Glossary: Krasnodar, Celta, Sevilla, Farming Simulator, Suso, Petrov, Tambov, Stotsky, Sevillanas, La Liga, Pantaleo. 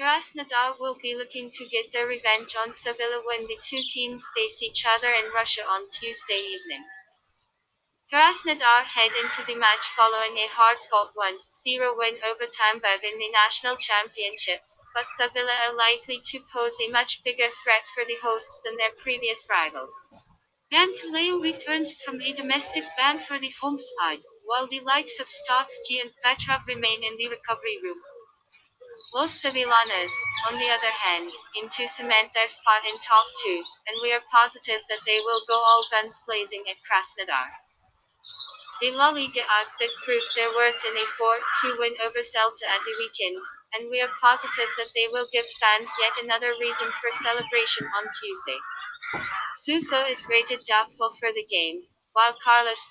Krasnodar will be looking to get their revenge on Sevilla when the two teams face each other in Russia on Tuesday evening. Krasnodar head into the match following a hard-fought 1-0 win over Tambov in the national championship, but Sevilla are likely to pose a much bigger threat for the hosts than their previous rivals. Pantaleo returns from a domestic ban for the home side, while the likes of Stotsky and Petrov remain in the recovery room. Los Sevillanas, on the other hand, aim to cement their spot in top two, and we are positive that they will go all guns blazing at Krasnodar. The La Liga outfit proved their worth in a 4-2 win over Celta at the weekend, and we are positive that they will give fans yet another reason for celebration on Tuesday. Suso is rated doubtful for the game, while Carlos